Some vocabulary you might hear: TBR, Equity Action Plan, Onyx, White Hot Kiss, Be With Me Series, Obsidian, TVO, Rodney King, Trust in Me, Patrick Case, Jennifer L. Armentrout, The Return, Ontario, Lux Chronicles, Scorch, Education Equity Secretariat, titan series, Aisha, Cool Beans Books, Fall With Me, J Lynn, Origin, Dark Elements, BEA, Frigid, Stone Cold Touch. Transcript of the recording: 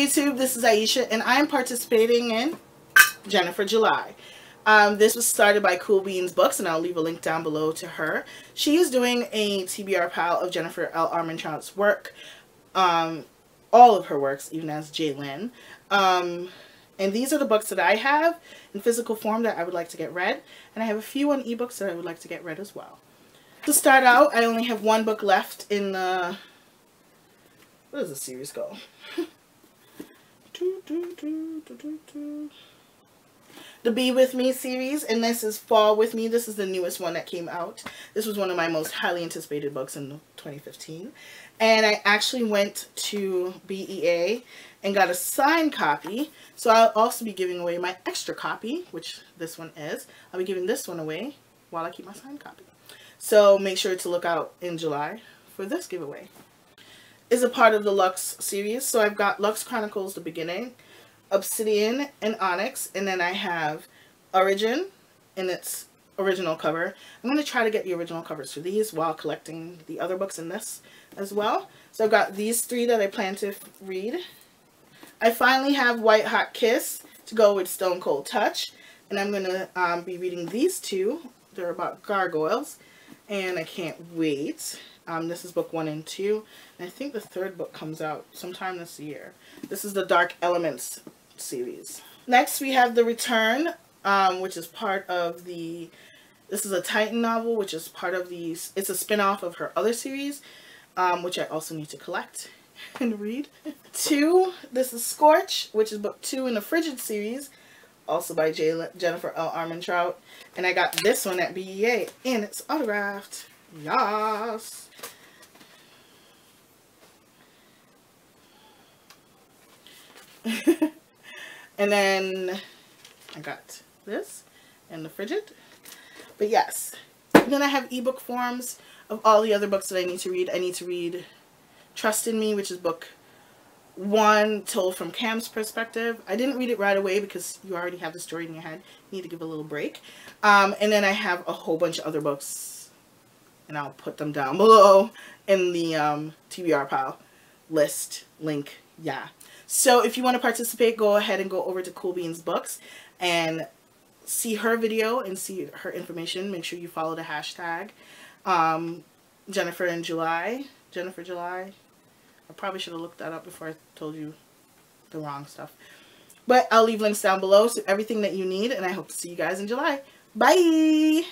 YouTube, this is Aisha, and I'm participating in Jennifer July. This was started by Cool Beans Books, and I'll leave a link down below to her. She is doing a TBR pile of Jennifer L. Armentrout's work, all of her works, even as J Lynn. And these are the books that I have in physical form that I would like to get read, and I have a few on ebooks that I would like to get read as well. To start out, I only have one book left in the... Where does the series go? The Be With Me series, and this is Fall With Me. This is the newest one that came out. This was one of my most highly anticipated books in 2015. And I actually went to BEA and got a signed copy. So I'll also be giving away my extra copy, which this one is. I'll be giving this one away while I keep my signed copy. So make sure to look out in July for this giveaway. It's a part of the Lux series. So I've got Lux Chronicles, the beginning, Obsidian and Onyx, and then I have Origin in its original cover. I'm going to try to get the original covers for these while collecting the other books in this as well. So I've got these three that I plan to read. I finally have White Hot Kiss to go with Stone Cold Touch, and I'm going to be reading these two. They're about gargoyles, and I can't wait. This is book 1 and 2, and I think the third book comes out sometime this year. This is the Dark Elements series. Next we have The Return, which is part of the, this is a Titan novel, which is part of the, it's a spin-off of her other series, which I also need to collect and read. 2, this is Scorch, which is book 2 in the Frigid series, also by Jennifer L. Armentrout, and I got this one at BEA, and it's autographed. Yas! And then I got this and the Frigid. But yes, and then I have ebook forms of all the other books that I need to read. I need to read Trust in Me, which is book 1 told from Cam's perspective. I didn't read it right away because you already have the story in your head. You need to give a little break. And then I have a whole bunch of other books, and I'll put them down below in the TBR pile list link. Yeah. So if you want to participate, go ahead and go over to Cool Beans Books and see her video and see her information. Make sure you follow the hashtag Jennifer in July. Jennifer July. I probably should have looked that up before I told you the wrong stuff. But I'll leave links down below to everything that you need, and I hope to see you guys in July. Bye!